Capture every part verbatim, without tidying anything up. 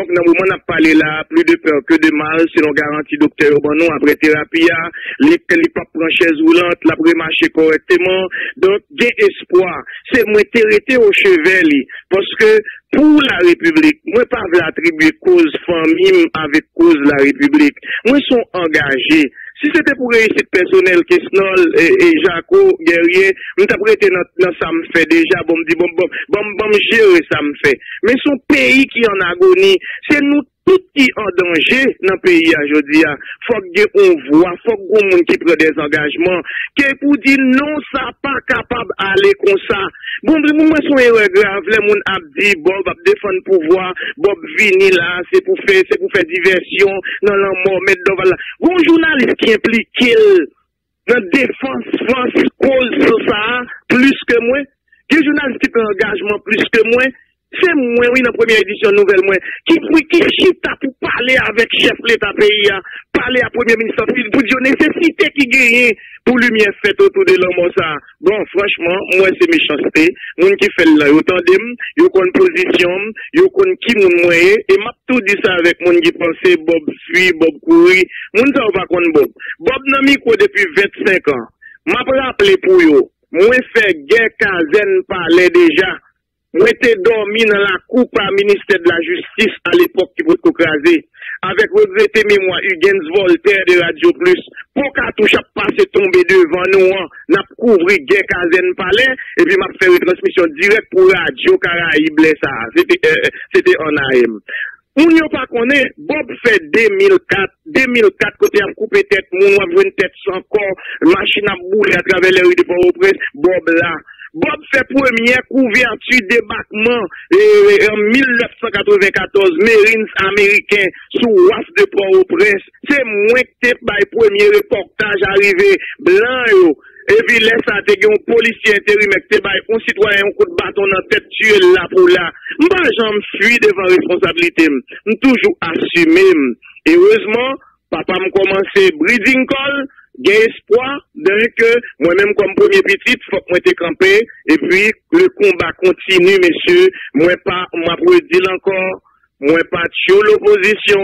Donc, dans le moment où on a parlé là, plus de peur que de mal, selon garantie docteur, bon, non, après thérapie, les papes prennent chaise roulante, la prémarcher correctement. Donc, gain espoir. C'est moi qui t'ai au chevet, parce que, pour la République, moi pas l'attribuer cause famille avec cause la République. Moi sont engagés. Si c'était pour réussite personnelle, Kesnol et, et Jaco Guerrier, nous t'as prêté dans ça me fait déjà, bon me dit bon bon bon bon gérer ça me fait. Mais son pays qui en agonie, c'est nous tout qui en danger dans le pays aujourd'hui. Faut que on voit, faut que monde qui prend des engagements, que pour dire non ça pas capable aller comme ça. Bon, bon, moi, son erreur grave, les moun ap di, Bob ap défendre pouvoir, Bob vini là, c'est pour faire, c'est pour faire diversion, non, non, mort, mettre devant là. Bon, journaliste qui impliqué dans défense, France, cause, ça, plus que moi, que journaliste qui prend engagement plus que moi, c'est moi, oui, dans la première édition nouvelle, moi, qui, qui chita pour parler avec chef l'État pays, parler à premier ministre, pour dire nécessité qui gagne pour lumière faite autour de l'homme, ça. Bon, franchement, moi, c'est méchanceté. Moun qui fait là, yo tandem, yo kon position, yo kon qui moun moyen, et m'a tout dit ça avec moun qui pensait Bob fuit, Bob courir. Moun ça va kon Bob. Bob nan micro depuis vingt-cinq ans. M'a rappelé pour yo. Moi, fait guerre quinzaine parlait déjà. Moi, t'ai dormi dans la coupe par ministère de la Justice à l'époque qui vous crasé. Avec regretté mémoire, Hugues Voltaire de Radio Plus. Pour qu'à tout chaque passé tomber devant nous, n'a couvri guerre Kazen Palais, et puis m'a fait une transmission directe pour Radio Caraibes, ça. C'était, euh, c'était en A M. On n'y a pas connaît, Bob fait deux mille quatre, deux mille quatre, côté à couper tête, mon, à une tête sans corps, machine à bouler à travers les rues de Port-au-Prince, Bob là. Bob fait première couverture débarquement eh, en mille neuf cent quatre-vingt-quatorze, Marines américains sous ouaf de Port-au-Prince. C'est moins que t'es par premier reportage arrivé blanc yo. Et puis laisse ça te un policier intérimaire qui te baille un citoyen un coup de bâton dans tête tuer là pour là. Moi j'en fuis devant responsabilité. Nous toujours assumer. Et heureusement, papa me commencé breeding call. J'ai espoir, donc, moi-même comme premier petit, faut que moi te campé, et puis, le combat continue, messieurs, moi pas, moi pour dire encore, moi pas tuer l'opposition,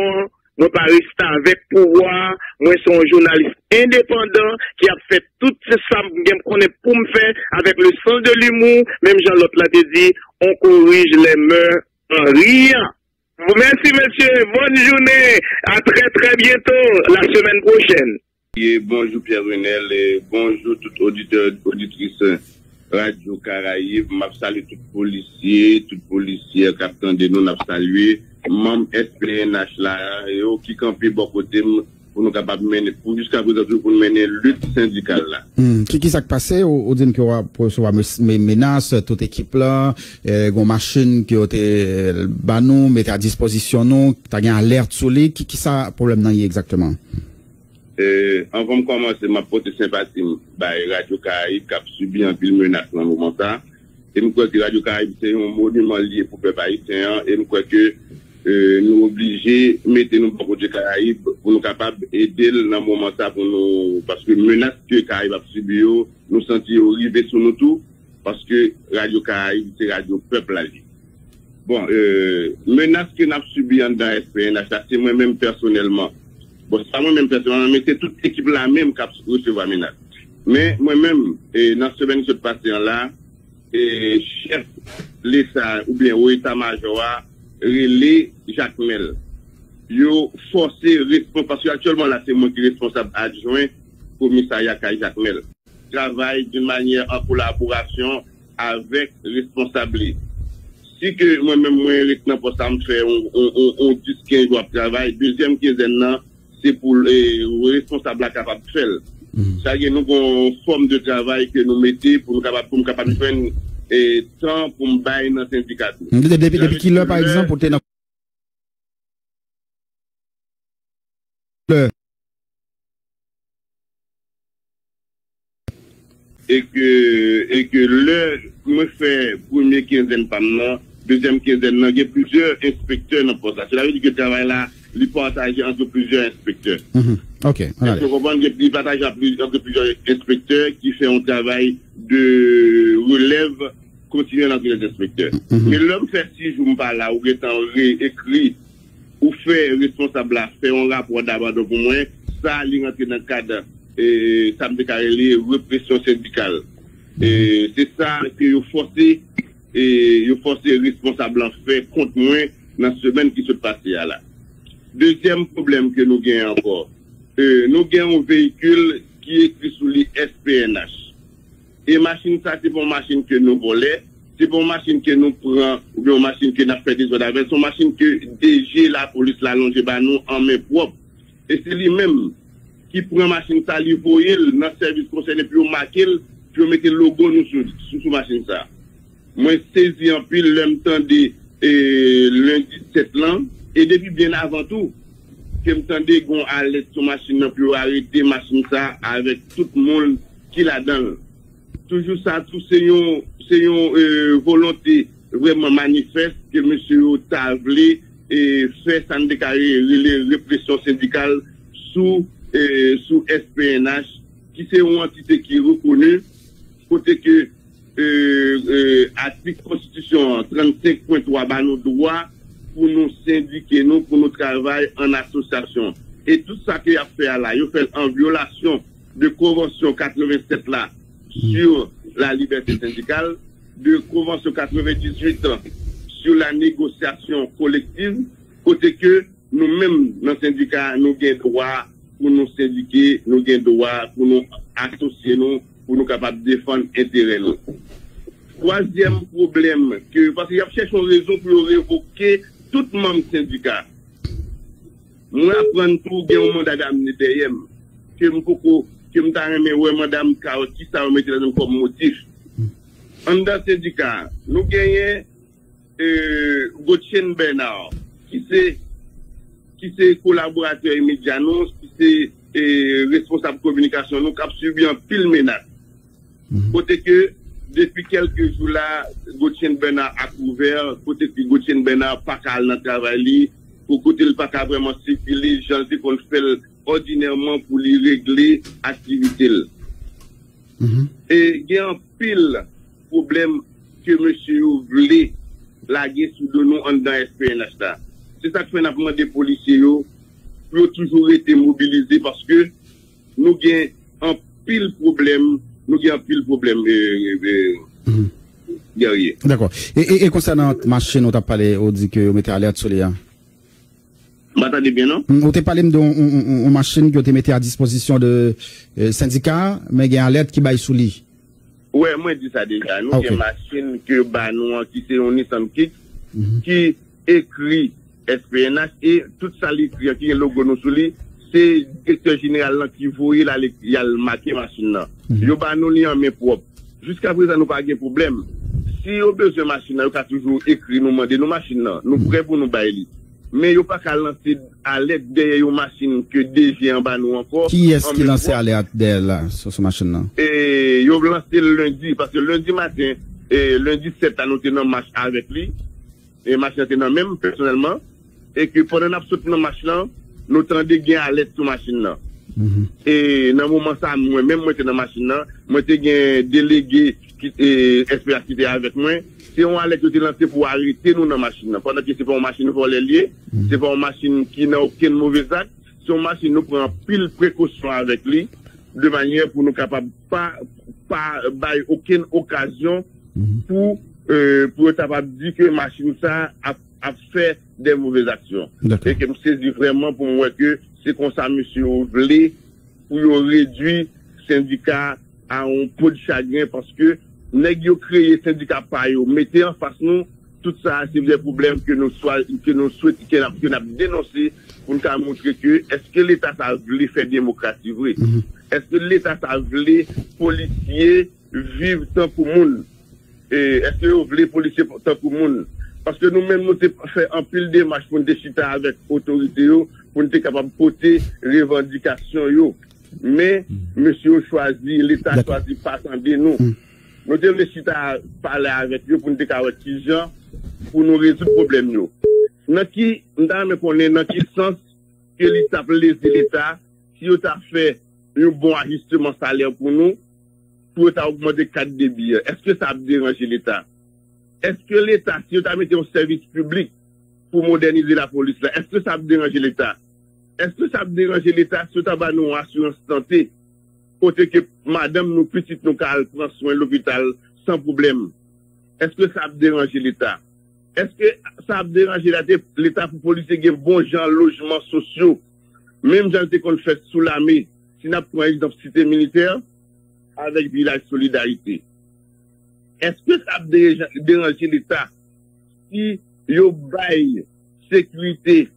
moi pas rester avec pouvoir, moi c'est un journaliste indépendant, qui a fait tout ce ça, qu'on est pour me faire, avec le sens de l'humour, même Jean-Lot l'a dit, on corrige les mœurs en rire. Merci, messieurs, bonne journée, à très très bientôt, la semaine prochaine. Et bonjour Pierre Renel et bonjour tout auditeur, auditrice Radio Caraïbes. M'a salué tout policier, tout policier, capitaine de nous, m'a salué. Membre S P N H là, et au qui campé bon côté, pour nous capables de mener, pour jusqu'à présent, pour mener lutte syndicale là. Hmm, qui qui s'est passé, au dit que on recevoir mes menaces, toute équipe là, euh, gon machine qui ont été, bah nous, mettre à disposition nous, t'as gagné alerte sur les, qui qui ça, problème dans y exactement? Euh, avant de commencer, ma porte sympathie, bah, Radio Caraïbes, qui a subi un pile menace dans le moment ça. Et je crois que Radio Caraïbes, c'est un monument lié pour le peuple haïtien. Et je crois que, euh, nous obligés, mettez nous pour les Caraïbes, pour nous capables d'aider dans le moment ça, pour nous, parce que menace que Caraïbes a subi, nous sentions arriver sur nous tout, parce que Radio Caraïbes, c'est Radio Peuple allié. Bon, euh, menace que nous avons subi dans la S P N H, c'est moi-même personnellement. Bon, c'est pas moi-même personnellement, mais c'est toute l'équipe là même qui a recevoir menace. Mais moi-même, dans ce semaine qui se passe là, et chef l'État ou bien au État-major, relais Jacques Mel. Yo forcé responsable, parce qu'actuellement là, c'est moi qui est responsable adjoint commissariat Kay Jacques Mel. Travaille d'une manière en collaboration avec responsable. Si que moi-même, moi, maintenant, pour ça, me fait, on, on, on, dix, quinze jours de travail, deuxième quinzaine ans, c'est pour les responsables capables de faire. Ça y est, nous avons une forme de travail que nous mettons pour nous capables capable de faire et temps pour nous bailler dans le syndicat. Depuis qui l'heure, par exemple, pour tenir et que, et que le, me fait premier quinzaine par an, deuxième quinzaine, il y a plusieurs inspecteurs dans le poste. Cela veut dire que le travail là, il partage entre plusieurs inspecteurs. Mm-hmm. Ok. Right. Je comprends qu'il partage entre plusieurs inspecteurs qui font un travail de relève continuelle entre les inspecteurs. Mm-hmm. Mais l'homme fait six jours par là, où il est en réécrit ou fait responsable là, fait un rapport d'abandon pour moi, ça il rentre dans le cadre et ça me déclare répression syndicale. Et c'est ça que vous forcez et vous forcez responsable en fait contre moi dans la semaine qui se passe là. Deuxième problème que nous gagnons encore, euh, nous gagnons un véhicule qui est écrit sous les S P N H. Et machine ça, c'est pour machine que nous volons, c'est pour machine que nous prenons, ou bien machine que nous fait des ordres avec, c'est machine que D G, la police, la longe, bah, nous, en main propre. Et c'est lui-même qui prend machine ça, lui, voyer, dans le service concerné, puis on marque, puis on mettre le logo, nous, sous, sous, sous machine ça. Moi, saisi en pile, le temps de, euh, lundi sept ans, et depuis bien avant tout, que me tendez qu'on allait sur machine pour arrêter machine ça avec tout le monde qui la donne. Toujours ça, tout c'est une euh, volonté vraiment manifeste que monsieur Tablé et fait sans déclarer les répressions syndicales sous euh, sous S P N H, qui c'est une entité qui est reconnue, côté que euh, euh, article constitution trente-cinq point trois bah nos droits pour nous syndiquer, nous, pour nous travailler en association. Et tout ça qu'il a fait là, il a fait en violation de Convention quatre-vingt-sept là, sur la liberté syndicale, de Convention quatre-vingt-dix-huit sur la négociation collective, côté que nous-mêmes, dans le syndicat, nous avons droit pour nous syndiquer, nous avons droit pour nous associer, nous, pour nous capables de défendre l'intérêt. Troisième problème, que, parce qu'il y a cherché une raison pour révoquer tout membre syndicat. Moi, prendre tout un mandat d'amnistie, que je me donne madame Kao, qui ça me met comme motif. En dans le syndicat, nous gagnons euh, Gauthier Bernard, qui c'est qui c'est collaborateur immédiat, qui c'est euh, responsable communication, nous qui a subi un pile menace. Côté que depuis quelques jours là, Gauthier Bernard a couvert, côté que Gauthier Bernard pas qu'à le travail, pour côté le pas qu'à vraiment circuler, j'en dis qu'on fait ordinairement pour lui régler l'activité. Mm-hmm. Et il y a un pile problème que monsieur voulait laguer sous de nous en dans S P N H là. C'est ça que fait un des policiers, qui ont toujours été mobilisés parce que nous avons un pile problème. Nous avons plus le problème guerrier. D'accord. Et concernant la machine, on t'a parlé, on dit que on mettait alerte sur les gens. M'entendez bien, non? On t'a parlé d'une machine que on mettait à disposition de syndicats, mais il y a une alerte qui baille sous lui. Oui, moi je dis ça déjà. Nous avons une machine que nous qui c'est un Nissan Kick qui écrit S P N H et tout ça l'écrit qui est logo nous sous lui. C'est le directeur général qui voyait la marqué machine là. Il n'y a nous liens en main propre. Jusqu'à présent, nous pas de problème. Si on a besoin de machine, on a toujours écrit, nous demander nos machines là. Nous prêts pour nous bailler. Mais il n'y a pas qu'à lancer à l'aide derrière une machine que D G en bas nous encore. Qui est-ce qui lance à l'aide derrière sur ce machine là? Et il a lancé le lundi, parce que lundi matin, et lundi sept, nous étions en marche avec lui. Et machine était dans même, personnellement. Et que pendant absolument machine là, nous tendons gain à l'aide sur machine là. Mm-hmm. Et dans le moment ça, moi, même moi, j'étais dans la machine là, moi, j'étais un délégué qui était avec moi. C'est un alerte qui était lancé pour arrêter nous dans la machine là. Pendant que c'est pas une machine pour les lier, mm-hmm. C'est pas une machine qui n'a aucun mauvais acte. C'est une machine nous prend pile précaution avec lui, de manière pour nous capables pas, pas, pas, aucune occasion mm-hmm. pour, euh, pour être capable de dire que la machine ça a, a fait des mauvaises actions. Et que je me vraiment pour moi que c'est comme ça, monsieur Ovelé, pour réduire le syndicat à un pot de chagrin parce que nous avons créé le syndicat par eux. Mettez en face nous, tout ça, c'est des problèmes que nous souhaitons, que nous avons dénoncés pour nous montrer que est-ce que l'État a voulu faire démocratie? Oui. Mm-hmm. Est-ce que l'État a voulu policiers vivre tant pour monde? Est-ce que vous voulez policiers tant pour monde? Parce que nous-mêmes, nous avons fait un pile de démarches pour nous déchirer avec l'autorité, pour nous être capables de porter les revendications. Mais, monsieur choisi, l'État choisi pas sans nous. Mm. Nous avons décidé de parler avec eux pour nous être capables de gens pour nous résoudre le problème. Nous avons connu dans quel sens que l'État plaise l'État, si on a fait un bon ajustement salaire pour nous, pour augmenter le cadre de billets. Est-ce que ça a dérangé l'État? Est-ce que l'État, si on a mis un service public, pour moderniser la police là. Est-ce que ça dérange l'État? Est-ce que ça dérange l'État ce tabac nous assurance santé? Côté que madame nous petite nous calme prend soin l'hôpital sans problème. Est-ce que ça dérange l'État? Est-ce que ça dérange l'État pour policiers qui ont bon genre logements sociaux? Même gens qu'on fait sous l'armée, si nous prenons exemple cité militaire avec village solidarité. Est-ce que ça dérange l'État si yo bail sécurité,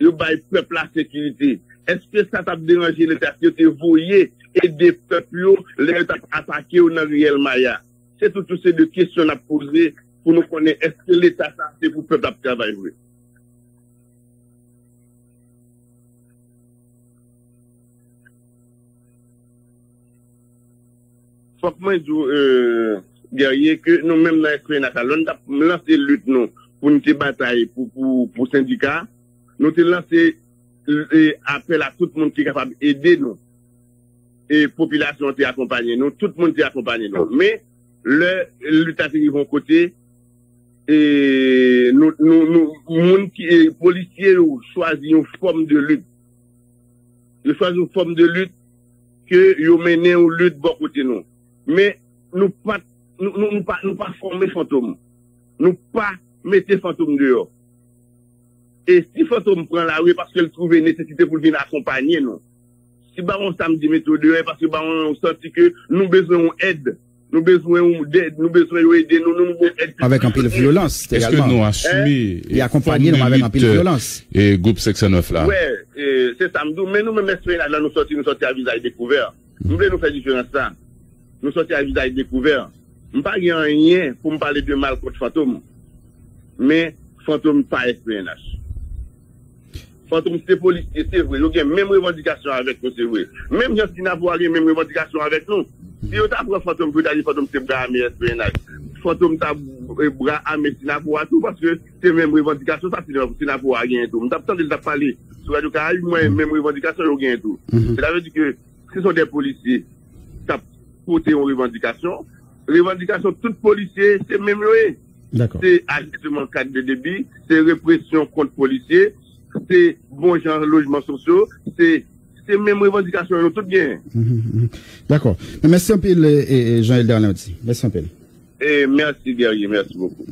yo bail peuple la sécurité? Est-ce que ça t'a dérangé l'État si yo te voyé et des peuples l'État attaqué ou dans Riel Maya? C'est toutes ces deux questions à poser pour nous connaître. Est-ce que l'État ça c'est pour peuple à travailler? Faut que moi je guerrier que nous-mêmes dans S P N H, l'on a lancé lutte nous pour une bataille pour pour pour syndicat, nous te lancé appel à tout le monde qui est capable d'aider nous et population qui accompagne nous, tout le monde qui accompagne nous. Mais le lutte à vont côté et nous nous nous monde qui est policier choisit une forme de lutte, ils choisissent une forme de lutte que ils mènent une lutte bon côté nous. Mais nous pas nous nous pas nous pas former fantômes, nous pas mettez fantôme dehors. Et si fantôme prend la rue parce qu'elle trouve une nécessité pour venir accompagner nous. Si baron samedi met dehors parce que baron senti que nous besoin d'aide, nous besoin d'aide, nous besoin d'aider nous, nous besoin d'aide. Avec un peu de violence également. Est-ce que nous assumer et accompagner nous avec un peu de violence? Et groupe sept neuf là. Ouais, c'est samedi, mais nous même espérer là nous sortir nous sortir à visage découvert. Nous voulons nous faire différence ça. Nous sortir à visage découvert. On pas rien pour me parler de mal contre fantôme. Mais fantôme pas S P N H. Fantôme c'est policier, c'est vrai. Ils ont même revendication avec nous, c'est vrai. Même gens qui n'ont pas les mêmes revendications avec nous. Si vous avez fantôme, vous avez fantôme c'est bras armé S P N H. Fantôme t'a bras armé Sinapoa tout parce que c'est même revendication, ça c'est Sinapoa rien tout. M'tap tande t'a parlé sur Radio Caraibes, moi même revendication yo rien tout. Ça veut dire que ce sont des policiers qui ont porté une revendication. Revendication tout policier, c'est même le. C'est ajustement cadre de débit, c'est répression contre policiers, c'est bon genre logements sociaux, c'est même revendication, nous tout bien. D'accord. Merci un peu, Jean-Elder Landi. Merci un peu. Et merci, Guerrier, merci beaucoup.